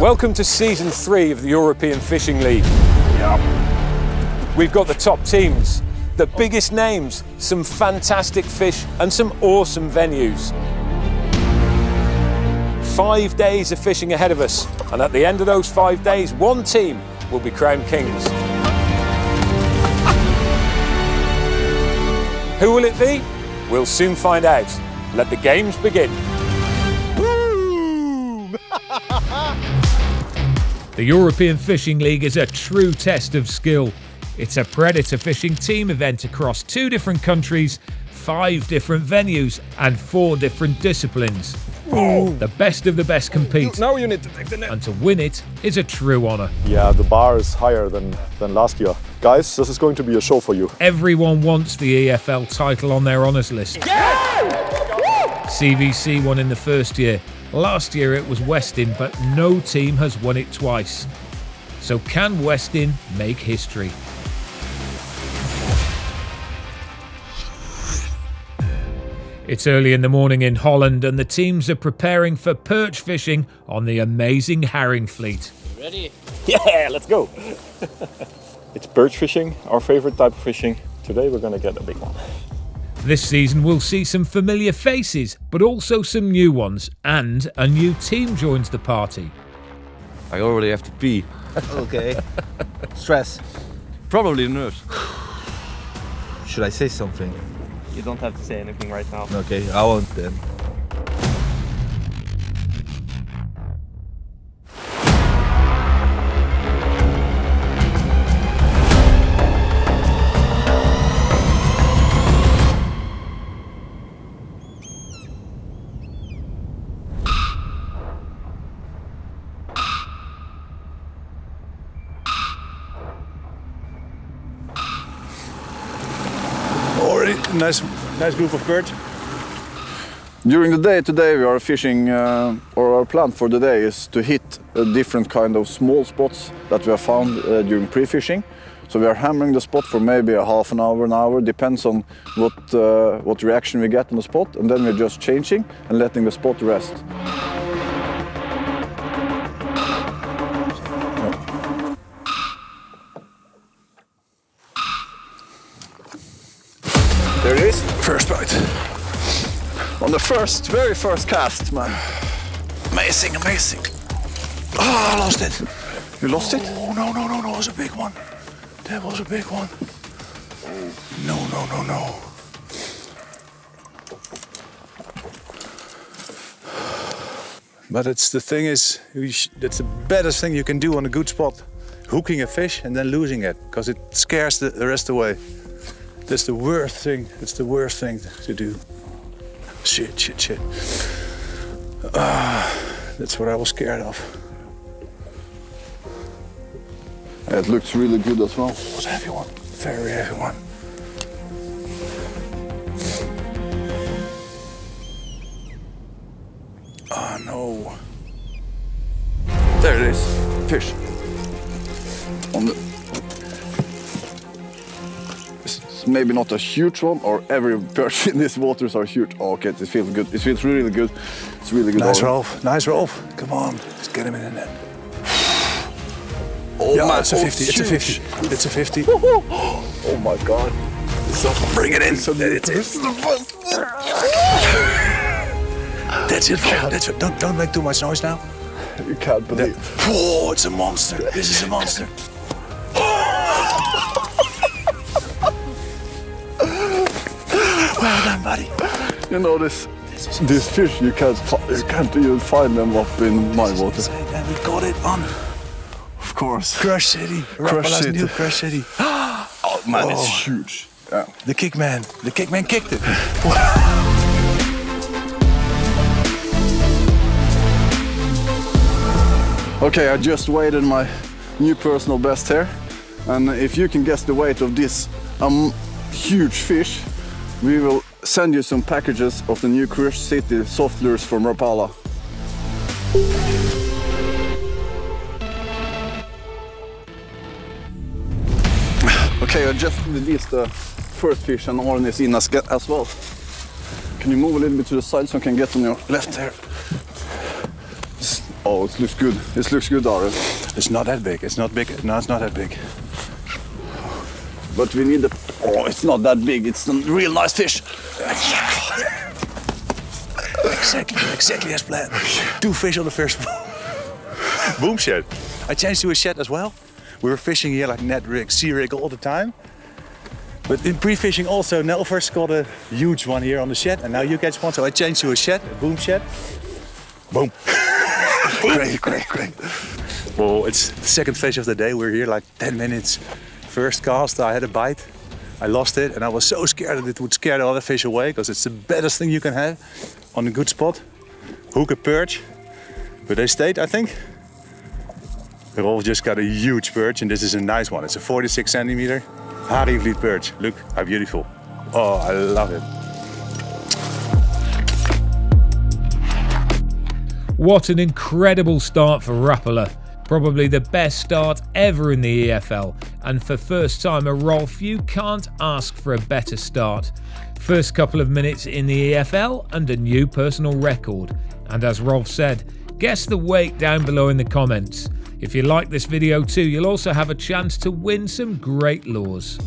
Welcome to season 3 of the European Fishing League. Yep. We've got the top teams, the biggest names, some fantastic fish and some awesome venues. 5 days of fishing ahead of us, and at the end of those 5 days, one team will be crowned kings. Who will it be? We'll soon find out. Let the games begin. Boom! The European Fishing League is a true test of skill. It's a predator fishing team event across 2 different countries, 5 different venues and 4 different disciplines. Ooh. The best of the best compete. Now you need to take the net. And to win it is a true honor. Yeah, the bar is higher than last year. Guys, this is going to be a show for you. Everyone wants the EFL title on their honours list. Yeah! CVC won in the first year. Last year it was Westin, but no team has won it twice. So can Westin make history? It's early in the morning in Holland and the teams are preparing for perch fishing on the amazing herring fleet. Ready? Yeah, let's go! It's perch fishing, our favourite type of fishing. Today we're going to get a big one. This season we'll see some familiar faces, but also some new ones, and a new team joins the party. I already have to pee. Okay. Stress. Probably nerves. Should I say something? You don't have to say anything right now. Okay, I won't then. Nice group of perch. During the day today we are fishing, or our plan for the day is to hit a different kind of small spots that we have found during pre-fishing. So we are hammering the spot for maybe a half an hour, depends on what reaction we get on the spot, and then we're just changing and letting the spot rest. There it is. First bite. On the very first cast, man. Amazing, amazing. Oh, I lost it. You lost it? Oh, no, that was a big one. That was a big one. No. But that's the baddest thing you can do on a good spot. Hooking a fish and then losing it, because it scares the rest away. That's the worst thing. It's the worst thing to do. Shit. That's what I was scared of. It looks really good as well. It was a heavy one. Very heavy one. Oh no. There it is. Fish. On the... Maybe not a huge one, or every perch in these waters are huge. Oh, okay, it feels good. It feels really good. It's really good. Nice, Rolf. Nice, Rolf. Come on, let's get him in the net. Oh yeah, my, it's a 50. It's a 50. It's a 50. Oh my God! So bring it in. So that it is. That's it. That's it. Don't make too much noise now. You can't believe. Oh, it's a monster. This is a monster. Well done, buddy. You know, this fish, you can't even find them up in my water. And we got it on. Of course. Crush City. Rapala's new Crush City. Oh man, oh, it's huge. Yeah. The kickman kicked it. Okay, I just weighed in my new personal best here. And if you can guess the weight of this huge fish, we will send you some packages of the new Crush City soft lures from Rapala. Okay, I just released the first fish and Arne is in as well. Can you move a little bit to the side so I can get on your left there? Oh, it looks good. It looks good, Darren. It's not that big. It's not big. No, it's not that big. But we need the... Oh, it's not that big. It's a real nice fish. Exactly as planned. Two fish on the first boom shed. I changed to a shed as well. We were fishing here like net rig, sea rig all the time. But in pre-fishing also, Nelvers got a huge one here on the shed, and now you catch one. So I changed to a shed, a boom shed. Boom. Great. Well, it's the second fish of the day. We're here like 10 minutes. First cast, I had a bite. I lost it, and I was so scared that it would scare the other fish away, because it's the baddest thing you can have on a good spot. Hook a perch. But they stayed, I think. Rolf just got a huge perch, and this is a nice one. It's a 46 centimeter Haringvliet perch. Look how beautiful. Oh, I love it. What an incredible start for Rapala. Probably the best start ever in the EFL, and for first timer Rolf, you can't ask for a better start. First couple of minutes in the EFL and a new personal record. And as Rolf said, guess the weight down below in the comments. If you like this video too, you'll also have a chance to win some great lures.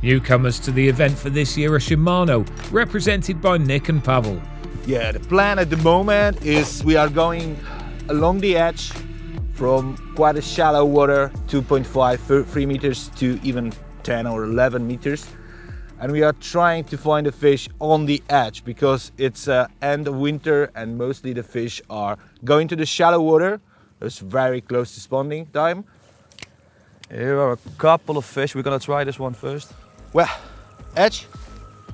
Newcomers to the event for this year are Shimano, represented by Nick and Pawel. Yeah, the plan at the moment is we are going along the edge from quite a shallow water, 2.5, 3 meters to even 10 or 11 meters. And we are trying to find a fish on the edge because it's end of winter and mostly the fish are going to the shallow water. It's very close to spawning time. Here are a couple of fish. We're gonna try this one first. Well, edge?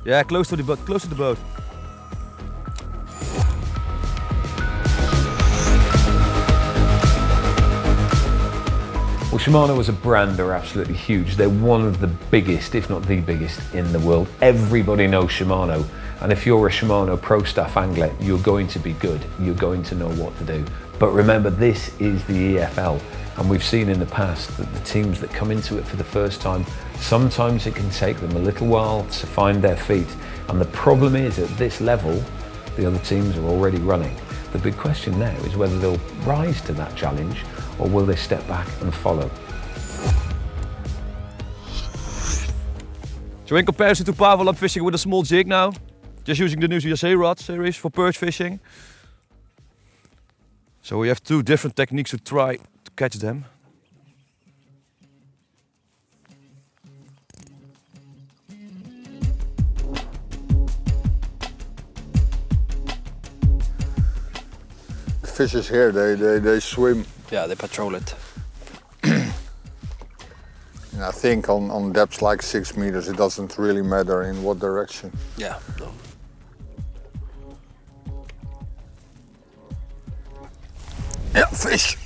Yeah, close to the boat, close to the boat. Well, Shimano as a brand are absolutely huge. They're one of the biggest, if not the biggest, in the world. Everybody knows Shimano. And if you're a Shimano Pro Staff angler, you're going to be good. You're going to know what to do. But remember, this is the EFL. And we've seen in the past that the teams that come into it for the first time, sometimes it can take them a little while to find their feet. And the problem is, at this level, the other teams are already running. The big question now is whether they'll rise to that challenge or will they step back and follow? So in comparison to Pawel, I'm fishing with a small jig now. Just using the new USA Rod series for perch fishing. So we have two different techniques to try to catch them. The fishes here, they swim. Yeah, they patrol it. And I think on depths like 6 meters, it doesn't really matter in what direction. Yeah, no. Yeah, fish.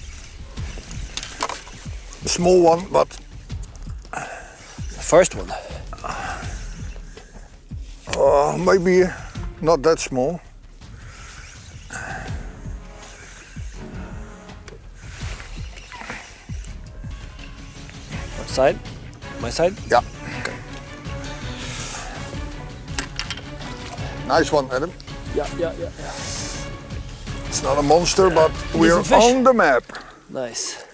A small one, but the first one. Maybe not that small. What side? My side? Yeah. Okay. Nice one, Adam. Yeah. It's not a monster, but we're on the map. Nice.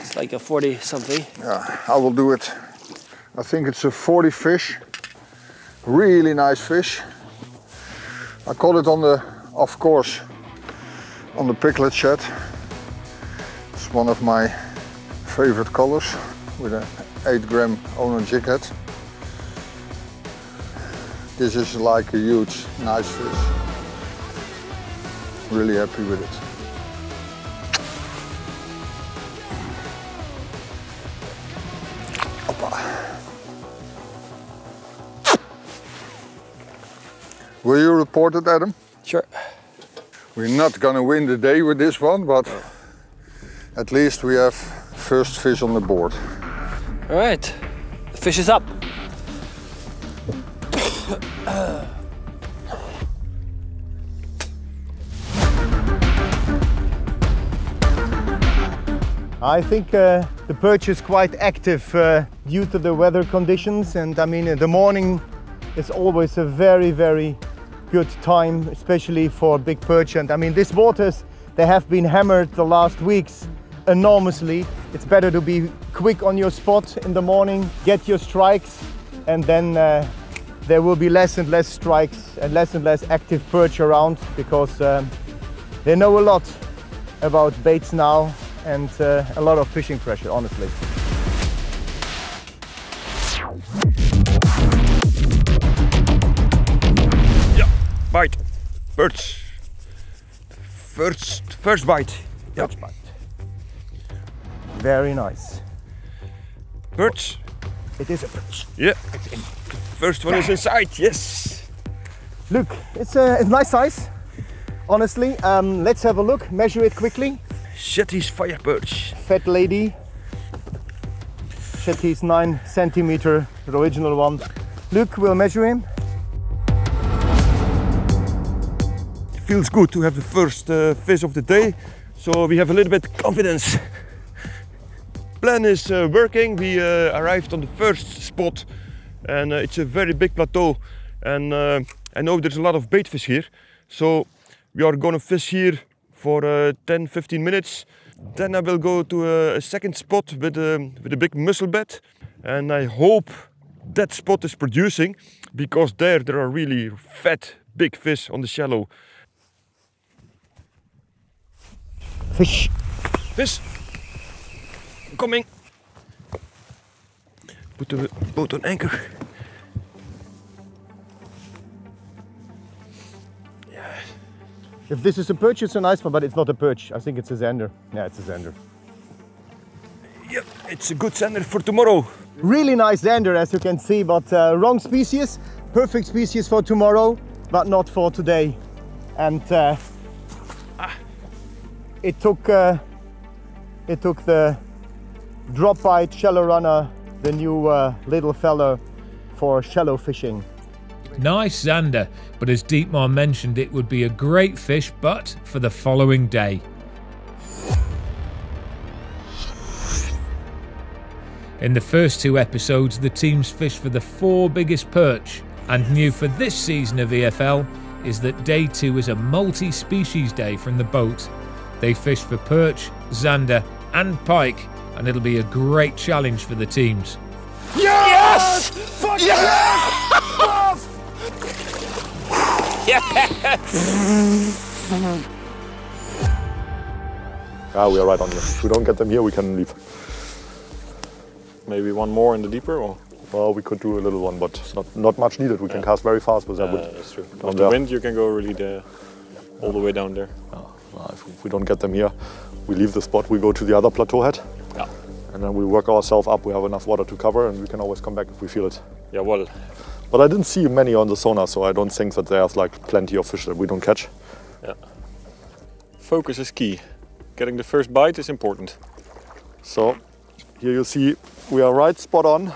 It's like a 40 something. Yeah, I will do it. I think it's a 40 fish. Really nice fish. I caught it on the, of course, on the Piglet Shed. It's one of my favorite colors with an 8-gram Owner jig head. This is like a huge, nice fish. Really happy with it. Opa. Will you report it, Adam? Sure. We're not gonna win the day with this one, but at least we have first fish on the board. All right, the fish is up. I think the perch is quite active due to the weather conditions, and I mean the morning is always a very, very good time, especially for big perch. And I mean this water is They have been hammered the last weeks enormously. It's better to be quick on your spot in the morning, get your strikes, and then there will be less and less strikes and less active perch around, because they know a lot about baits now and a lot of fishing pressure, honestly. Yeah, bite, perch. First bite. Yep. First bite. Very nice. Perch. It is a perch. Yeah. First one is inside. Yes. Look, it's nice size. Honestly, let's have a look. Measure it quickly. Shetty's fire perch. Fat Lady. Shetty's 9 centimeter, the original one. Luke will measure him. Feels good to have the first fish of the day, so we have a little bit of confidence. Plan is working. We arrived on the first spot, and it's a very big plateau, and I know there's a lot of bait fish here, so we are gonna fish here for 10-15 minutes. Then I will go to a second spot with a big mussel bed, and I hope that spot is producing, because there are really fat big fish on the shallow. Fish. Fish. Coming. Put the boat on anchor. Yeah. If this is a perch, it's a nice one, but it's not a perch. I think it's a zander. Yeah, it's a zander. Yep, it's a good zander for tomorrow. Really nice zander, as you can see, but wrong species. Perfect species for tomorrow, but not for today. And It took the drop bite shallow runner, the new little fella, for shallow fishing. Nice zander, but as Dietmar mentioned, it would be a great fish, but for the following day. In the first two episodes, the teams fished for the four biggest perch, and new for this season of EFL is that day two is a multi-species day from the boat. They fish for perch, zander and pike, and it'll be a great challenge for the teams. Yes! Yes! Yes! Yes! Ah, we are right on them. If we don't get them here, we can leave. Maybe one more in the deeper, or? Well, we could do a little one, but not much needed. We can cast very fast with that wood. That's true. With the wind, you can go really all the way down there. Oh. If we don't get them here, we leave the spot, we go to the other plateau head, and then we work ourselves up. We have enough water to cover, and we can always come back if we feel it. Yeah, well. But I didn't see many on the sonar, so I don't think that there's like plenty of fish that we don't catch. Yeah. Focus is key. Getting the first bite is important. So here you see we are right spot on.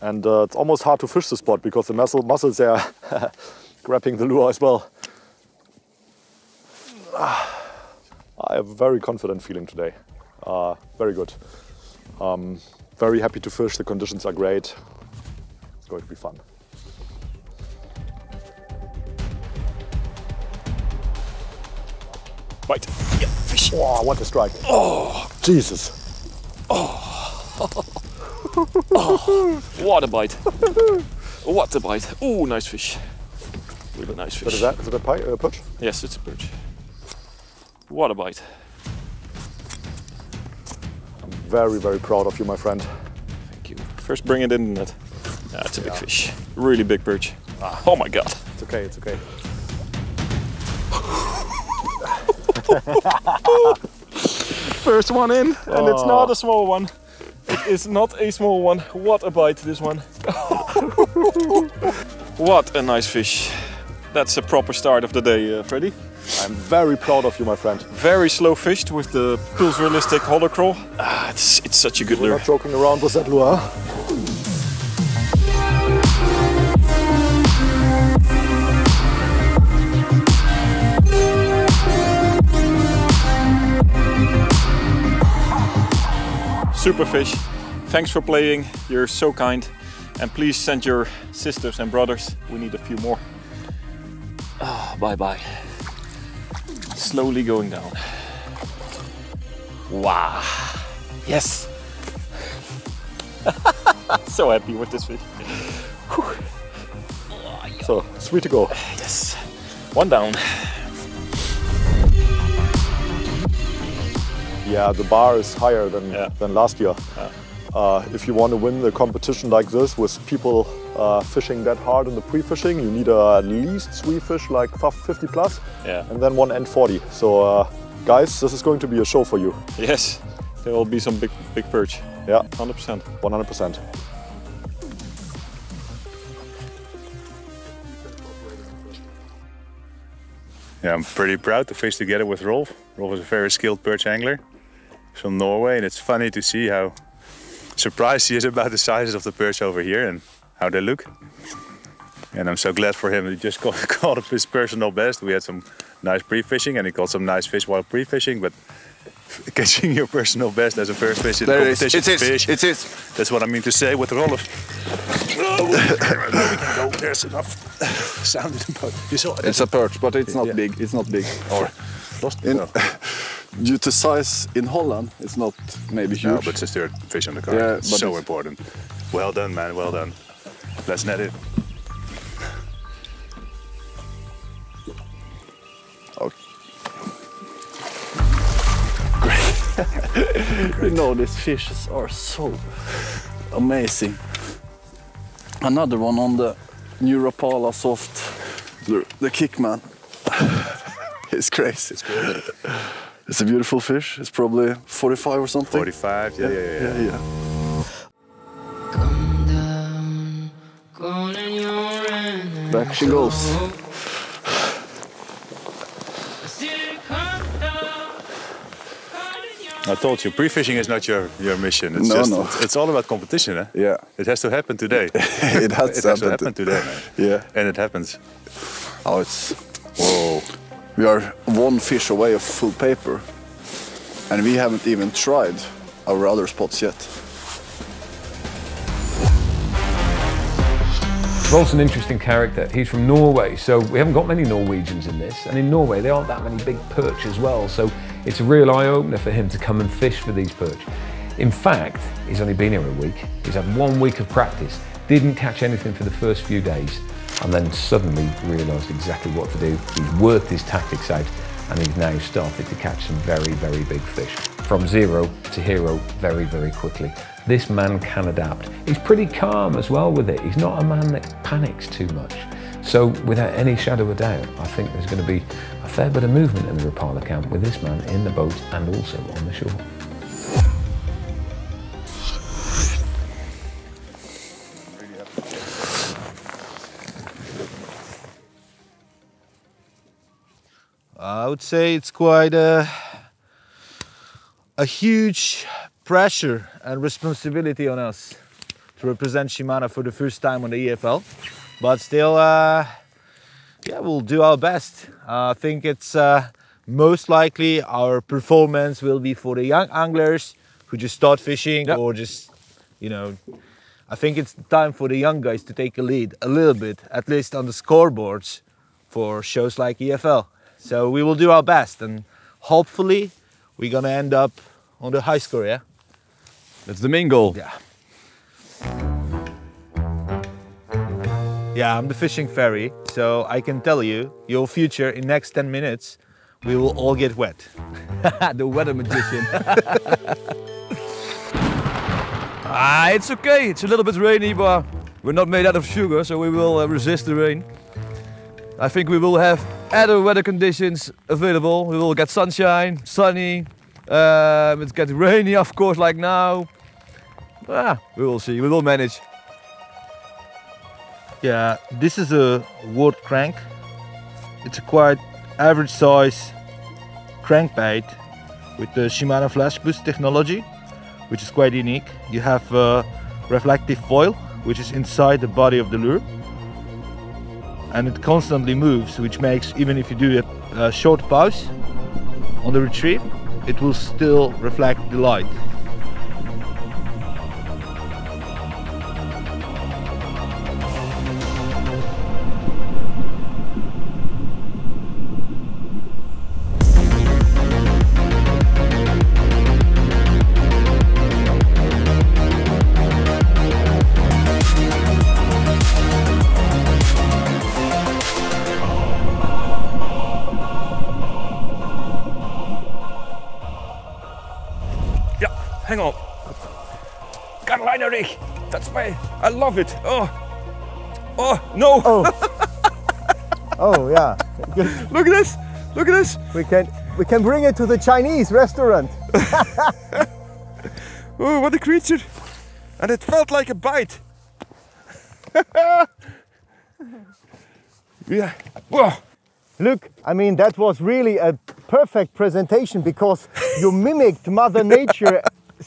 And it's almost hard to fish the spot because the muscles there are grabbing the lure as well. I have a very confident feeling today. Very good. Very happy to fish. The conditions are great. It's going to be fun. Bite. Yeah, fish. Oh, what a strike. Oh, Jesus. Oh. Oh. What a bite. What a bite. Oh, nice fish. Really nice fish. Is that a perch? Yes, it's a perch. What a bite. I'm very, very proud of you, my friend. Thank you. First bring it in the net. That's a big fish. Really big perch. Ah. Oh my God. It's okay, it's okay. First one in, and it's not a small one. It is not a small one. What a bite, this one. What a nice fish. That's a proper start of the day, Freddy. I'm very proud of you, my friend. Very slow fished with the Pulse Realistic Holo Crawl. Ah, it's such a good lure. We're not joking around with that lure. Super fish. Thanks for playing. You're so kind. And please send your sisters and brothers. We need a few more. Bye-bye. slowly going down. Wow. Yes. So happy with this fish. So 3 to go. Yes. 1 down. Yeah, the bar is higher than last year. Yeah. If you want to win the competition like this with people fishing that hard in the pre-fishing, you need at least 3 fish like 50 plus, and then 1 N40. So guys, this is going to be a show for you. Yes, there will be some big perch. Yeah, 100%. 100%. Yeah, I'm pretty proud to fish together with Rolf. Rolf is a very skilled perch angler. He's from Norway, and it's funny to see how surprised he is about the sizes of the perch over here and how they look. And I'm so glad for him. He just caught up his personal best. We had some nice pre-fishing, and he caught some nice fish while pre-fishing. But catching your personal best as a first fish in the competition fish. It is. That's what I mean to say with Rolf. No, we can go. There's enough sound in the boat. You saw it. It's a perch, but it's not big. It's not big. Or lost in, due to size in Holland, it's not maybe huge. No, but it's the 3rd fish on the card. Yeah, it's so important. Well done, man. Well done. Let's net it. You know, these fishes are so amazing. Another one on the new Rapala soft, the Kickman. It's crazy. It's crazy. It's a beautiful fish. It's probably 45 or something. 45, yeah. Back she goes. I told you, pre-fishing is not your mission. It's it's all about competition, eh? Yeah. It has to happen today. it has to happen today, man. Yeah. And it happens. Oh, it's... Whoa. We are 1 fish away of full paper. And we haven't even tried our other spots yet. Rolf's an interesting character. He's from Norway, so we haven't got many Norwegians in this. And in Norway, there aren't that many big perch as well, so it's a real eye-opener for him to come and fish for these perch. In fact, he's only been here a week. He's had 1 week of practice, didn't catch anything for the first few days, and then suddenly realised exactly what to do. He's worked his tactics out, and he's now started to catch some very, very big fish. From 0 to hero very, very quickly. This man can adapt. He's pretty calm as well with it. He's not a man that panics too much. So without any shadow of doubt, I think there's going to be a fair bit of movement in the Rapala camp with this man in the boat and also on the shore. I would say it's quite a huge pressure and responsibility on us to represent Shimano for the first time on the EFL. But still, yeah, we'll do our best. I think it's most likely our performance will be for the young anglers who just start fishing or just, you know, I think it's time for the young guys to take a lead a little bit, at least on the scoreboards for shows like EFL. So we will do our best and hopefully we're gonna end up on the high score, yeah? That's the main goal. Yeah. Yeah, I'm the fishing fairy, so I can tell you, your future in next 10 minutes, we will all get wet. The weather magician. It's okay, it's a little bit rainy, but we're not made out of sugar, so we will resist the rain. I think we will have other weather conditions available. We will get sunshine, sunny, it's getting rainy, of course, like now. We will see, we will manage. Yeah, this is a Wood crank. It's a quite average size crankbait with the Shimano Flash Boost technology, which is quite unique. You have a reflective foil, which is inside the body of the lure. And it constantly moves, which makes, even if you do a short pause on the retrieve, it will still reflect the light. Hang on. Carolina rig. That's my... I love it. Oh. Oh, no. Oh, oh yeah. Good. Look at this. Look at this. We can bring it to the Chinese restaurant. Oh, what a creature. And it felt like a bite. Yeah. Whoa. Look, I mean, that was really a perfect presentation because you mimicked Mother Nature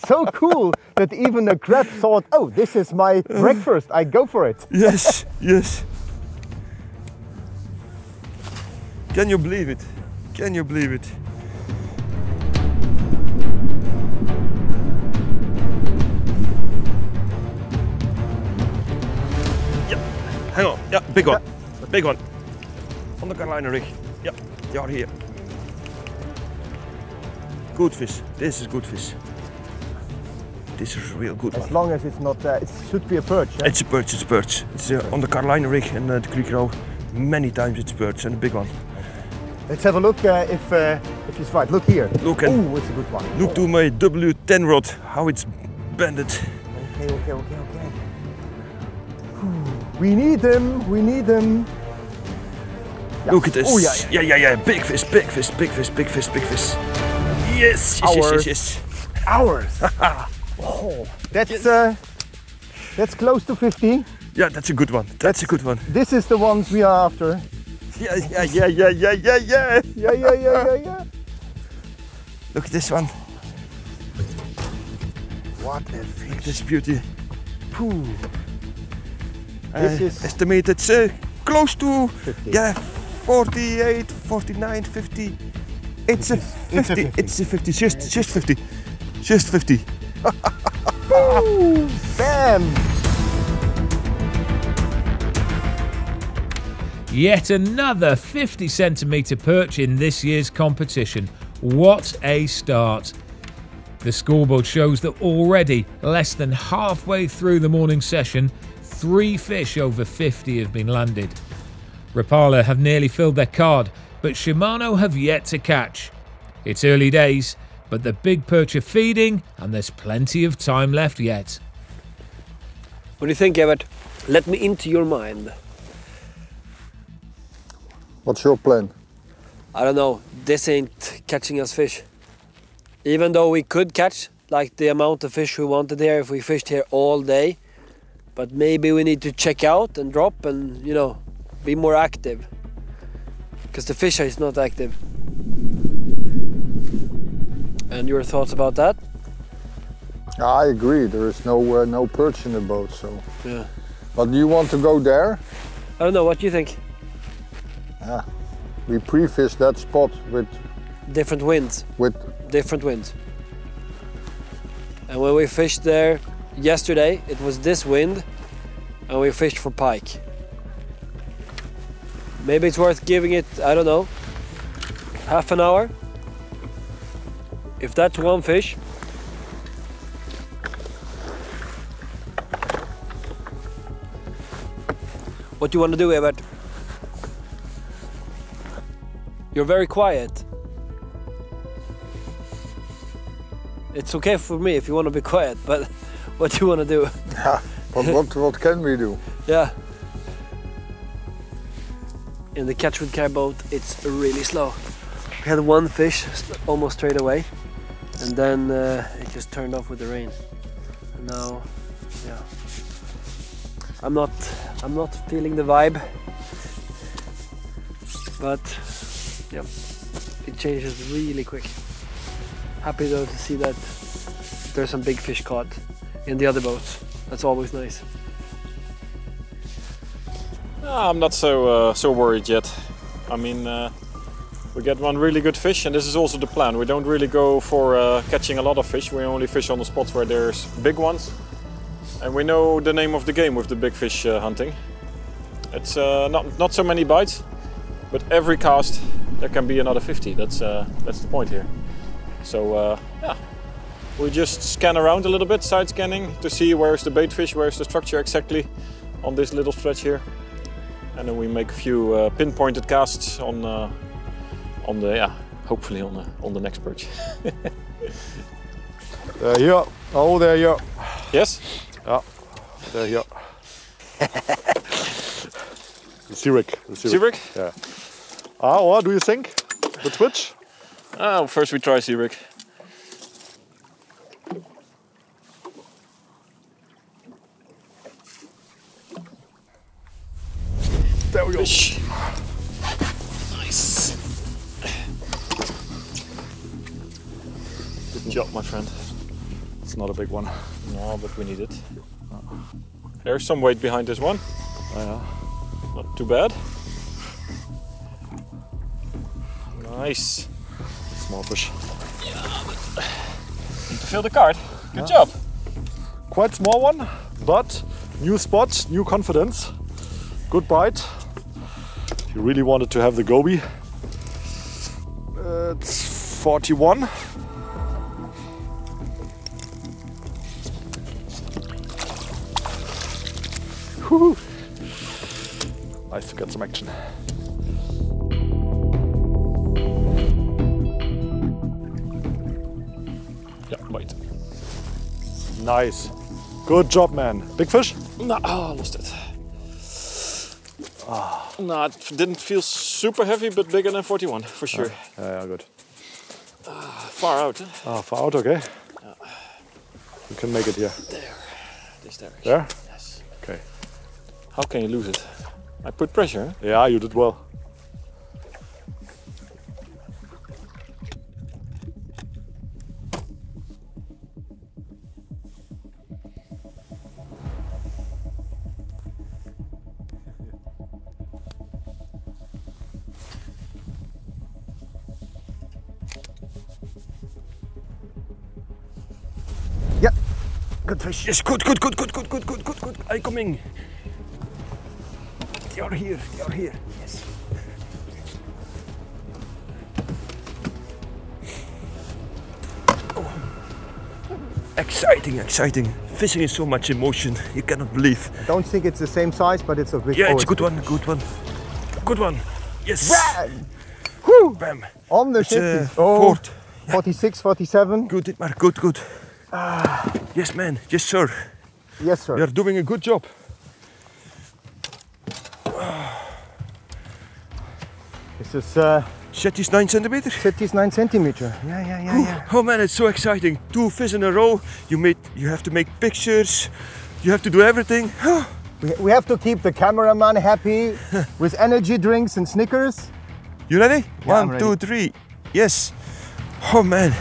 so cool that even a crab thought, oh, this is my breakfast, I go for it. Yes, yes. Can you believe it? Can you believe it? Yeah. Hang on, yeah, big one, big one. On the Carolina rig. Yeah, you are here. Good fish. This is good fish. This is a real good one. As long as it's not, it should be a perch. Eh? It's a perch, it's a perch. It's on the Carolina rig and the creek row. Many times it's perch and a big one. Let's have a look if it's right. Look here. Look at. Ooh, it's a good one. Look to my W10 rod, how it's bended. Okay, okay, okay, okay. Ooh, we need them, we need them. Yeah. Look at this. Oh, yeah, yeah, yeah, yeah, yeah. Big fish, big fish, big fish, big fish, big fish. Yes, yes, hours. Yes, yes, yes. Hours. Oh, that's, yes. That's close to 50. Yeah, that's a good one. That's a good one. This is the ones we are after. Yeah, yeah, yeah, yeah, yeah, yeah, yeah. Yeah, yeah, yeah, yeah, yeah. Look at this one. What a fish. Look at this beauty. Pooh. This is estimated close to 50. Yeah. 48, 49, 50. It's a 50. It's a 50. It's a 50. Just 50. Just 50. Ooh, bam! Yet another 50 centimetre perch in this year's competition. What a start! The scoreboard shows that already less than halfway through the morning session, 3 fish over 50 have been landed. Rapala have nearly filled their card, but Shimano have yet to catch. It's early days, but the big perch are feeding and there's plenty of time left yet. What do you think, Evert? Let me into your mind. What's your plan? I don't know. This ain't catching us fish. Even though we could catch like the amount of fish we wanted here if we fished here all day, but maybe we need to check out and drop and, you know, be more active, because the fisher is not active. And your thoughts about that? I agree. There is no perch in the boat, so. Yeah. But do you want to go there? I don't know. What do you think? Yeah. We pre-fished that spot with different winds. With different winds. And when we fished there yesterday, it was this wind, and we fished for pike. Maybe it's worth giving it, I don't know, half an hour. If that's one fish. What do you want to do, Evert? You're very quiet. It's okay for me if you want to be quiet, but what do you want to do? Yeah, but what can we do? Yeah. In the Catch with Care boat, it's really slow. We had one fish almost straight away, and then it just turned off with the rain. And now, yeah, I'm not feeling the vibe, but yeah, it changes really quick. Happy though to see that there's some big fish caught in the other boats. That's always nice. I'm not so worried yet. I mean, we get one really good fish, and this is also the plan. We don't really go for catching a lot of fish. We only fish on the spots where there's big ones, and we know the name of the game with the big fish hunting. It's not so many bites, but every cast there can be another 50. That's the point here. So yeah, we just scan around a little bit, side scanning, to see where's the bait fish, where's the structure exactly on this little stretch here. And then we make a few pinpointed casts on the hopefully on the next perch. They're here. Oh, they're here. Yes? Yeah, they're here. The Sea Rig. Sea Rig? Yeah. Ah, what do you think? The twitch? Ah, well, first we try Sea Rig. There we go. Fish. Nice. Good job, my friend. It's not a big one. No, but we need it. Oh. There's some weight behind this one. Oh, yeah. Not too bad. Nice. Small fish. Yeah, but need to fill the card. Good job. Quite small one, but new spot, new confidence. Good bite. If you really wanted to have the goby, it's 41. Woo-hoo. Nice to get some action. Yeah, bite. Nice. Good job, man. Big fish? No, oh, I lost it. Ah. No, it didn't feel super heavy, but bigger than 41 for sure. Yeah, good. Far out. Huh? Oh, far out, okay. You can make it here. There. This direction. There? Yes. Okay. How can you lose it? I put pressure. Huh? Yeah, you did well. Good fish. Yes, good. I coming. You're here. Yes. Oh. Exciting. Fishing is so much emotion. You cannot believe. I don't think it's the same size, but it's a big. Yeah, it's a good one. Yes. Bam. Whew. Bam. On the ship. Oh. 46, 47. Good, Dietmar. Good. Yes, man. Yes, sir. You're doing a good job. This is... Shetty's 9 centimeter? Shetty's 9 centimeter. Yeah. Oh, man, it's so exciting. 2 fish in a row. You have to make pictures. You have to do everything. We have to keep the cameraman happy with energy drinks and Snickers. You ready? Yeah, 1, 2, 3. Yes. Oh, man.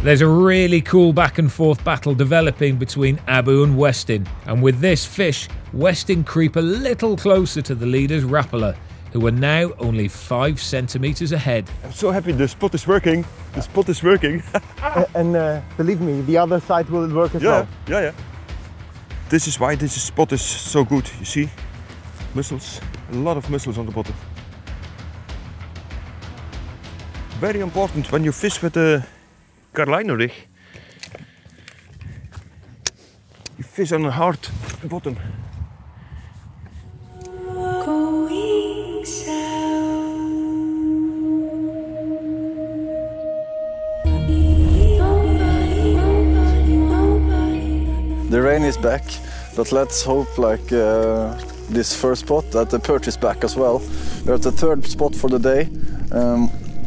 There's a really cool back and forth battle developing between Abu and Westin, and with this fish, Westin creep a little closer to the leaders Rapala, who are now only 5 centimeters ahead. I'm so happy the spot is working. The spot is working. and believe me, the other side will work as well. Yeah. This is why this spot is so good. You see, mussels, a lot of mussels on the bottom. Very important when you fish with a Carolina rig. You fish on a hard bottom. The rain is back, but let's hope like this first spot that the perch is back as well. We're at the third spot for the day.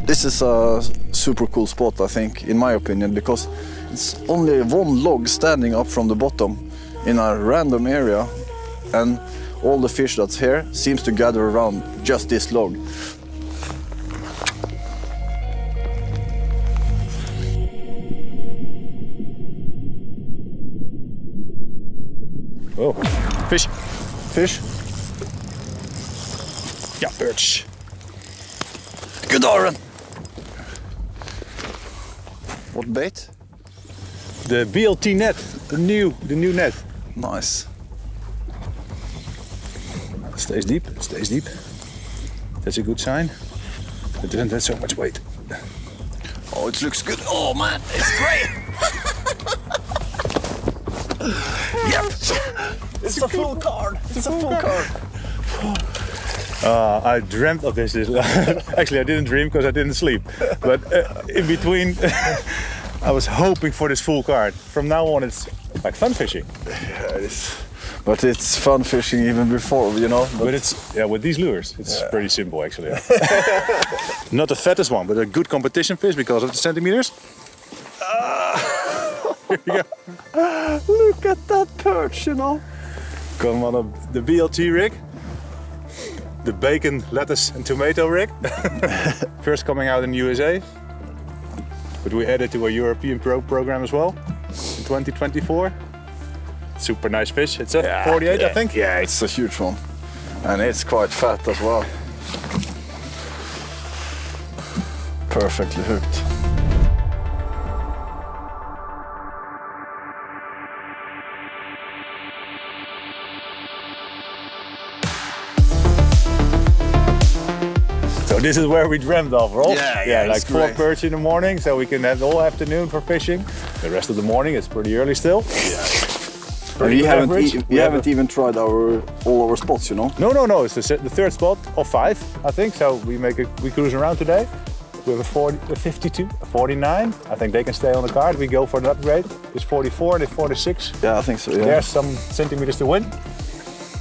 This is a super cool spot, I think, in my opinion, because it's only one log standing up from the bottom in a random area, and all the fish that's here seems to gather around just this log. Oh, fish. Yeah, perch. Good, Darren. What bait? The BLT net, the new net. Nice. It stays deep. That's a good sign. It doesn't have so much weight. Oh, it looks good. Oh man, it's great. Yep. It's a full card. I dreamt of this. Actually, I didn't dream because I didn't sleep. But in between, I was hoping for this full card. From now on, it's like fun fishing. Yeah, it is. But it's fun fishing even before, you know. But it's, yeah, with these lures, it's pretty simple actually. Yeah. Not the fattest one, but a good competition fish because of the centimeters. Here you go. Look at that perch, you know. Come on up the BLT rig. The bacon, lettuce and tomato rig. First coming out in the USA. But we added to a European Pro program as well in 2024. Super nice fish. It's a 48, I think. Yeah, it's a huge one. And it's quite fat as well. Perfectly hooked. So this is where we dreamt of, Rolf. Yeah, like 4 perch in the morning, so we can have the whole afternoon for fishing. The rest of the morning, it's pretty early still. Yeah. We haven't even tried all our spots, you know. No. It's the third spot of 5, I think. So we cruise around today. We have a 40, a 52, a 49. I think they can stay on the card. We go for an upgrade. It's 44. They're 46. Yeah, I think so. Yeah. There's some centimeters to win.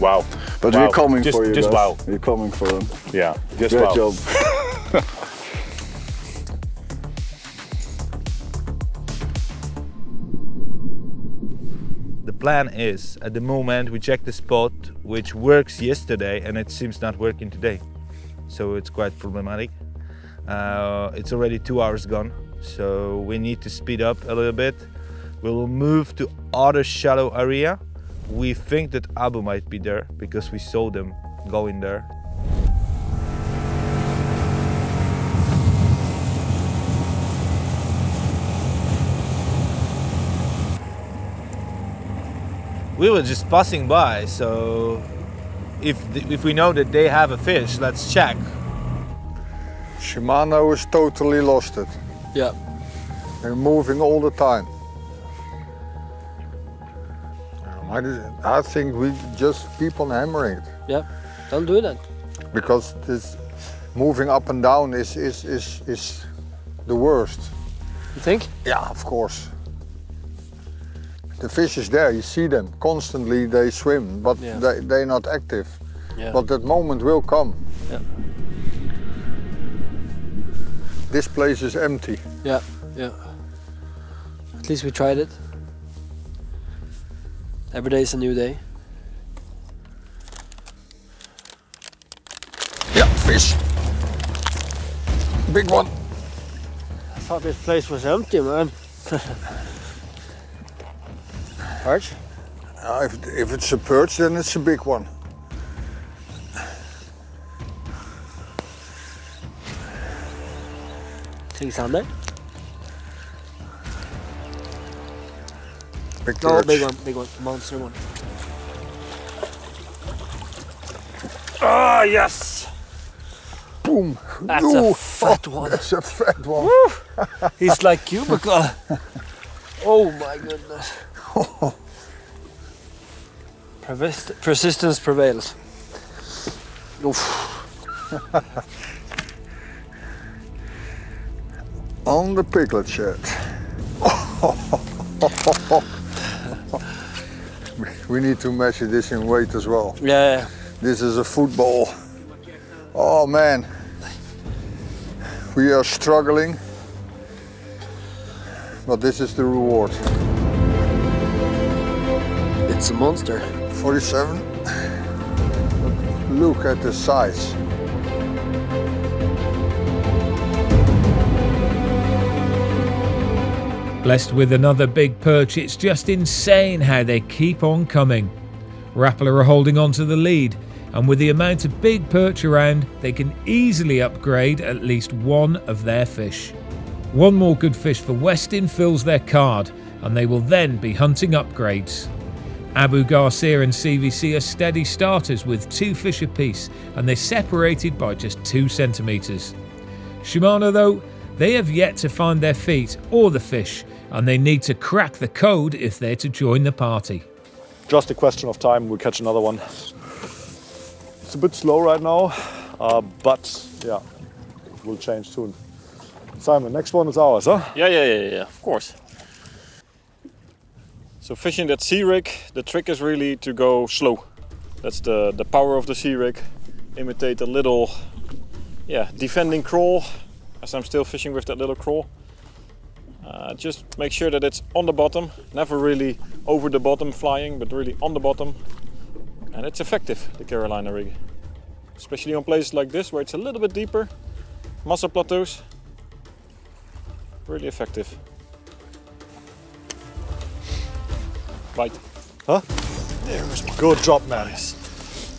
Wow. But we're coming for you. Just wow. We're coming for them. Yeah. Just wow. Great job. Plan is at the moment we check the spot which works yesterday and it seems not working today, so it's quite problematic. It's already 2 hours gone, so we need to speed up a little bit. We will move to other shallow area. We think that Abu might be there because we saw them go in there. We were just passing by, so if we know that they have a fish, let's check. Shimano has totally lost it. Yeah. They're moving all the time. I think we just keep on hammering it. Yeah, don't do that. Because this moving up and down is the worst. You think? Yeah, of course. The fish is there, you see them constantly, they swim, but they're not active. Yeah. But that moment will come. Yeah. This place is empty. Yeah, yeah. At least we tried it. Every day is a new day. Yeah, fish. Big one. I thought this place was empty, man. Perch? If it's a perch, then it's a big one. Things on there? Big perch. No, big one, monster one. Ah, yes! Boom! That's a fat one. That's a fat one. He's like cubicle. Oh my goodness. Persistence prevails. On the Piglet Shed. We need to measure this in weight as well. Yeah. This is a football. Oh man. We are struggling. But this is the reward. It's a monster. 47. Look at the size. Blessed with another big perch, it's just insane how they keep on coming. Rapala are holding on to the lead, and with the amount of big perch around, they can easily upgrade at least one of their fish. One more good fish for Westin fills their card, and they will then be hunting upgrades. Abu Garcia and CVC are steady starters with 2 fish apiece, and they're separated by just 2 centimetres. Shimano though, they have yet to find their feet or the fish, and they need to crack the code if they're to join the party. Just a question of time, we'll catch another one. It's a bit slow right now, but yeah, it will change soon. Simon, next one is ours, huh? Yeah, of course. So fishing that Sea Rig, the trick is really to go slow. That's the power of the Sea Rig. Imitate a little, defending crawl, as I'm still fishing with that little crawl. Just make sure that it's on the bottom, never really over the bottom flying, but really on the bottom. And it's effective, the Carolina rig. Especially on places like this, where it's a little bit deeper. Massa plateaus. Really effective. Bite. Huh? There was one. Good job, man. Nice.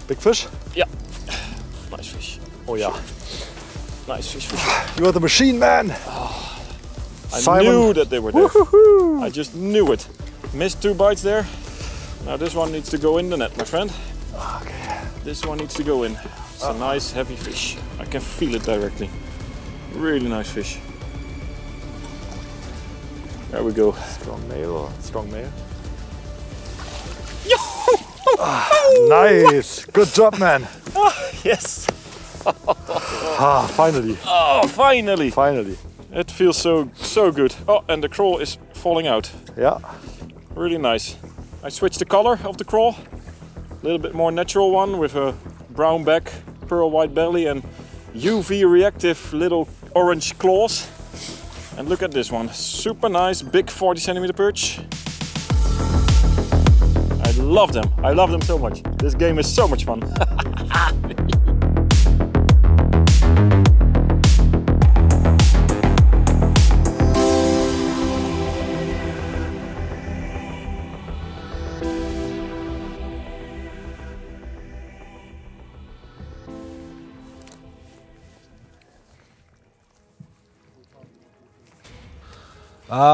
Big fish? Yeah. Nice fish. Oh yeah. Nice fish. You are the machine, man. Oh, I knew that they were there. I just knew it. Missed two bites there. Now this one needs to go in the net, my friend. Okay. This one needs to go in. It's a nice heavy fish. I can feel it directly. Really nice fish. There we go. Strong nail. Strong nail. Nice. Good job, man. Yes. Finally. Oh, finally. Finally. It feels so good. Oh, and the crawl is falling out. Yeah. Really nice. I switched the color of the crawl, a little bit more natural one with a brown back, pearl white belly and UV reactive little orange claws. And look at this one, super nice big 40 cm perch. I love them so much. This game is so much fun.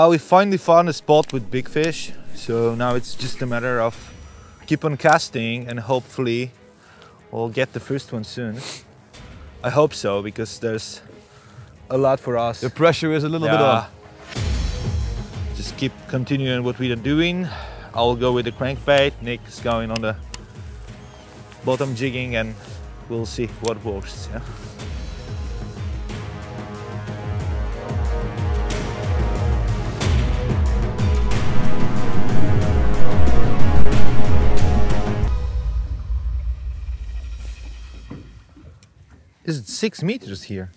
We finally found a spot with big fish, so now it's just a matter of keep on casting and hopefully we'll get the first one soon. I hope so, because there's a lot for us. The pressure is a little bit on. Just keep continuing what we are doing. I'll go with the crankbait, Nick is going on the bottom jigging and we'll see what works. Yeah? Is it 6 meters here?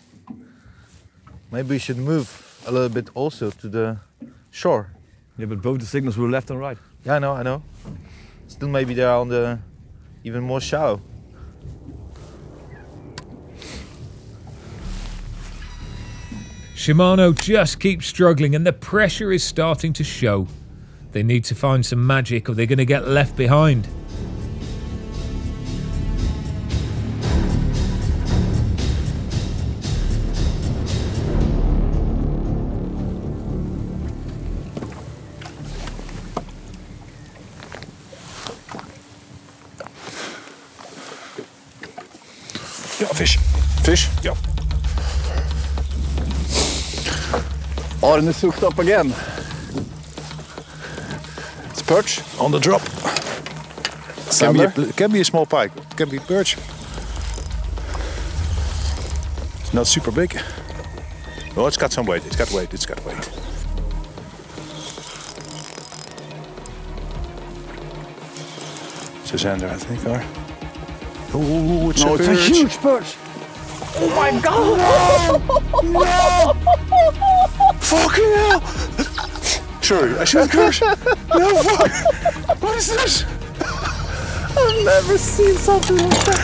Maybe we should move a little bit also to the shore. Yeah, but both the signals were left and right. Yeah, I know. Still maybe they are on the even more shallow. Shimano just keeps struggling and the pressure is starting to show. They need to find some magic or they're going to get left behind. Fish? Yeah. Arne is hooked up again. It's perch on the drop. Can be a small pike, can be perch. It's not super big. Oh, it's got some weight, it's got weight. It's a zander, I think, or? Oh, it's a huge perch! Oh my god! No! No! Fucking hell! Sorry, I shouldn't curse. No, fuck! What is this? I've never seen something like that.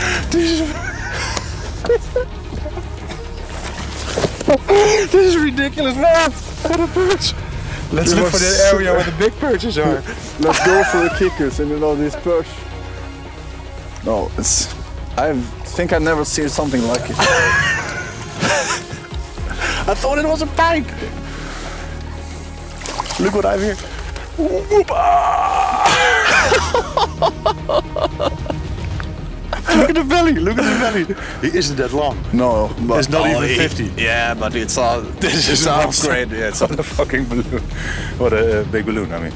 This is ridiculous, man! What a perch! Let's look for that area where the big perches are. Let's go for the kickers and all these perch. No, it's... I think I've never seen something like it. I thought it was a pike. Look what I've here. Look at the belly. Look at the belly. He isn't that long. No, but it's not even 50. Yeah, but it's all. This is an upgrade. Yeah, it's on a fucking balloon. What a big balloon. I mean,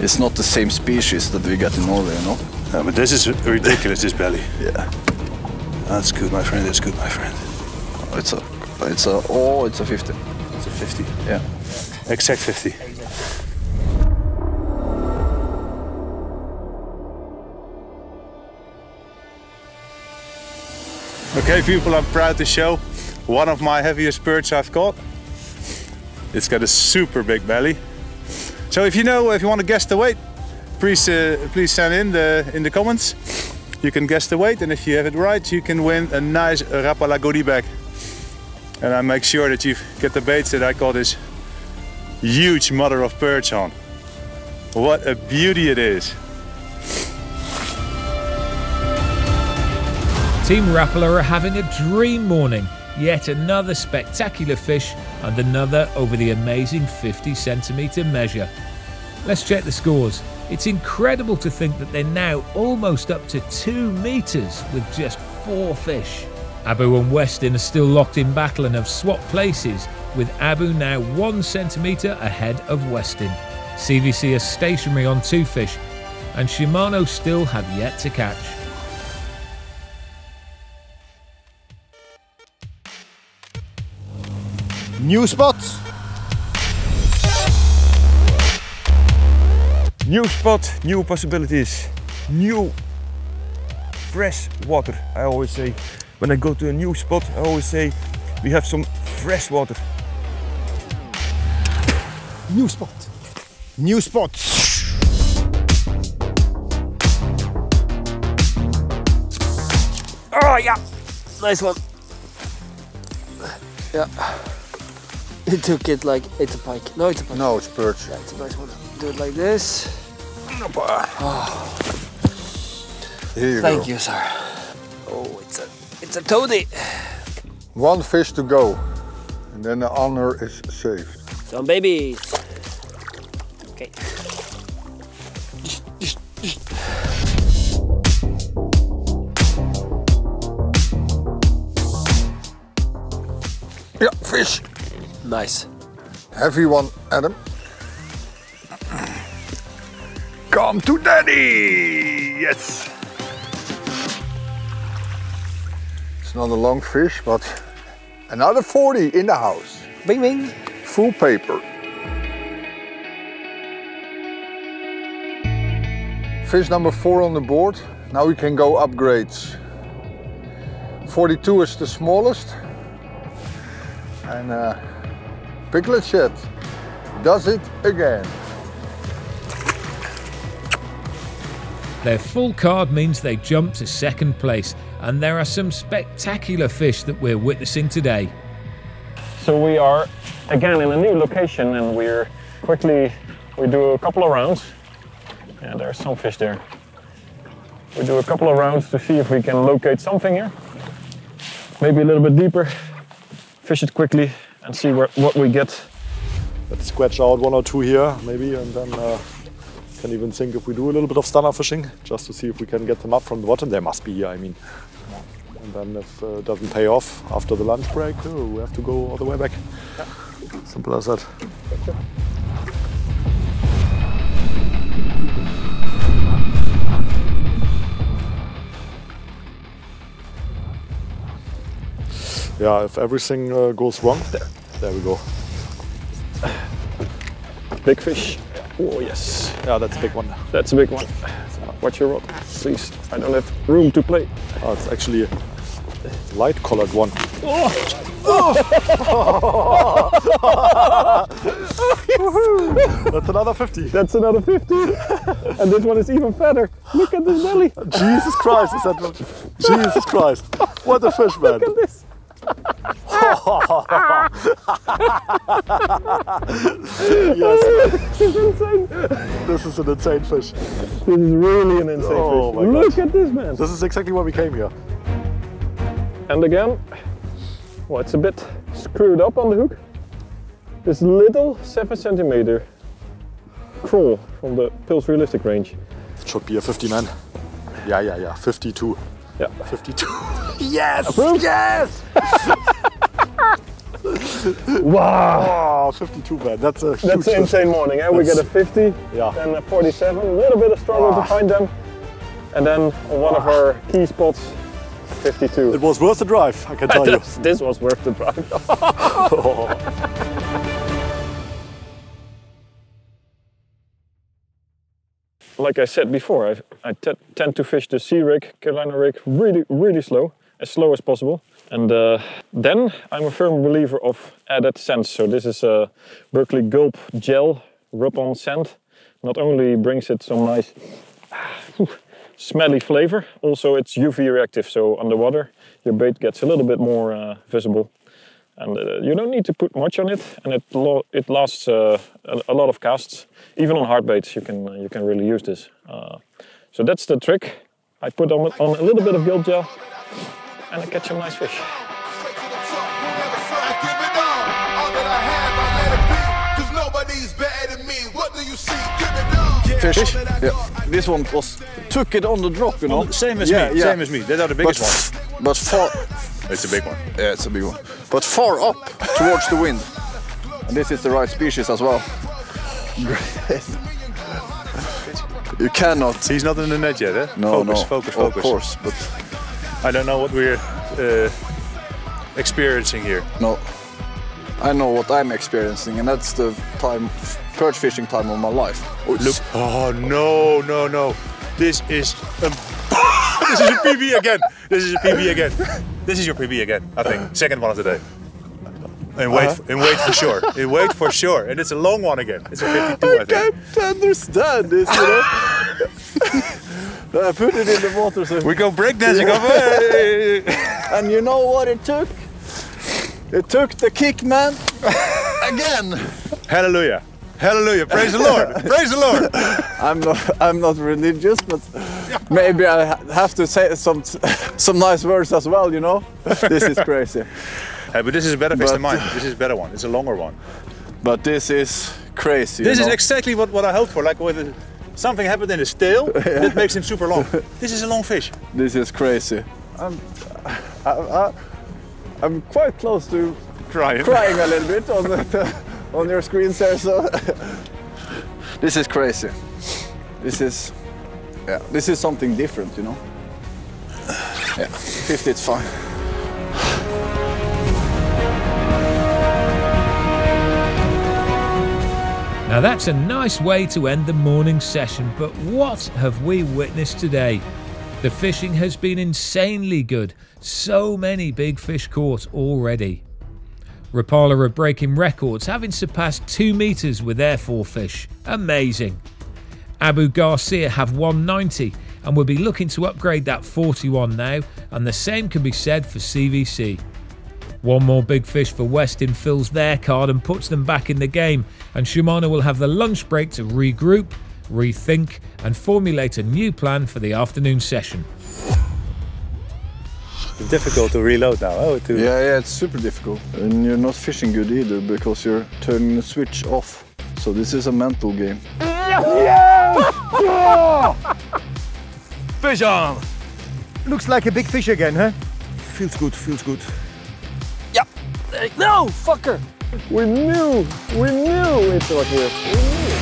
it's not the same species that we got in Norway, you know. No, but this is ridiculous, this belly. Yeah. That's good, my friend, that's good, my friend. It's a 50. It's a 50. Yeah. Exact 50. Exactly. Okay people, I'm proud to show one of my heaviest perch I've caught. It's got a super big belly. So if you want to guess the weight, please please send in the comments. You can guess the weight, and if you have it right, you can win a nice Rapala goodie bag. And I make sure that you get the baits that I caught this huge mother of perch on. What a beauty it is. Team Rapala are having a dream morning. Yet another spectacular fish and another over the amazing 50 cm measure. Let's check the scores. It's incredible to think that they're now almost up to 2 meters with just 4 fish. Abu and Westin are still locked in battle and have swapped places, with Abu now 1 centimeter ahead of Westin. CVC are stationary on 2 fish, and Shimano still have yet to catch. New spot! New spot, new possibilities, new fresh water. I always say, when I go to a new spot, I always say, we have some fresh water. New spot! New spot! Oh yeah! Nice one! Yeah. He took it like it's a pike. No, it's a pike. No, it's a perch. Yeah, it's a nice one. Do it like this. Oh. Here you Thank go. You, sir. Oh, it's a toady. 1 fish to go, and then the honor is saved. Some babies. Okay. Yeah, fish. Nice. Heavy one, Adam. Come to daddy! Yes! It's not a long fish, but another 40 in the house. Bing, bing. Full paper. Fish number 4 on the board. Now we can go upgrades. 42 is the smallest. And Piglet Shed does it again. Their full card means they jump to 2nd place, and there are some spectacular fish that we're witnessing today. So we are again in a new location, and we're quickly, we do a couple of rounds. Yeah, there's some fish there. We do a couple of rounds to see if we can locate something here. Maybe a little bit deeper, fish it quickly, and see what we get. Let's scratch out 1 or 2 here, maybe, and then can even think if we do a little bit of stunner fishing, just to see if we can get them up from the bottom. They must be here, I mean. And then if it doesn't pay off after the lunch break, we have to go all the way back. Yeah. Simple as that. Gotcha. Yeah, if everything goes wrong, there we go. Big fish. Oh, yes. Yeah, that's a big one. That's a big one. Watch your rod, please. I don't have room to play. Oh, it's actually a light-colored one. Oh. Oh. That's another 50. That's another 50. And this one is even fatter. Look at this belly. Jesus Christ, is that one? Jesus Christ. What a fish, man. Look at this. Yes. This is an insane fish. This is really an insane fish. Look God. At this, man. This is exactly why we came here. And again, well, it's a bit screwed up on the hook. This little 7 cm crawl from the Pulse Realistic range. It should be a 50 man. Yeah, yeah, yeah. 52. Yeah. 52. Yes! Approved? Yes! Wow! Oh, 52 man, that's a huge That's an insane morning, eh? We get a 50 and a 47, a little bit of struggle to find them. And then on one of our key spots, 52. It was worth the drive, I can tell you. This was worth the drive. Like I said before, I tend to fish the Sea Rig, Carolina rig, really, really slow as possible. And then I'm a firm believer of added scents. So this is a Berkeley Gulp Gel Rub-On Scent. Not only brings it some nice smelly flavor, also it's UV reactive. So underwater, your bait gets a little bit more visible. And you don't need to put much on it, and it lasts a lot of casts. Even on hard baits, you can really use this. So that's the trick. I put on a little bit of Gulp Gel, and I catch some nice fish. Fish. Yeah. This one took it on the drop, you know. Same as me. Yeah. Same as me. They are the biggest ones. But far. It's a big one. Yeah, it's a big one. But far up towards the wind. And this is the right species as well. You cannot. He's not in the net yet, eh? No, focus, no. Focus. Of course, but I don't know what we're experiencing here. No. I know what I'm experiencing, and that's the time, perch fishing time of my life. Oh, look! Oh no, no, no! This is a this is a PB again. This is a PB again. This is your PB again. I think second one of the day. And wait, and wait for sure. And wait for sure. And it's a long one again. It's a 52. I think. Can't understand this, you know. I put it in the water. So we go breakdancing over. And you know what it took? It took the kick, man, again. Hallelujah, hallelujah, praise the Lord, praise the Lord. I'm not religious, but maybe I have to say some nice words as well, you know. This is crazy. Hey, but this is a better fish than mine. This is a better one. It's a longer one. But this is crazy. This is exactly what I hoped for. Like with something happened in his tail that makes him super long. This is a long fish. This is crazy. I'm quite close to crying a little bit on on your screens there. So this is crazy. This is something different, you know. Yeah, 50, it's fine. Now that's a nice way to end the morning session. But what have we witnessed today? The fishing has been insanely good, so many big fish caught already. Rapala are breaking records, having surpassed 2 metres with their 4 fish, amazing. Abu Garcia have 190 and will be looking to upgrade that 41 now, and the same can be said for CVC. One more big fish for Westin fills their card and puts them back in the game, and Shimano will have the lunch break to regroup, rethink and formulate a new plan for the afternoon session. It's difficult to reload now, yeah, it's super difficult. And you're not fishing good either because you're turning the switch off. So this is a mental game. Yeah! Fish on! Looks like a big fish again, huh? Feels good, feels good. Yeah! No, fucker! We knew it was here.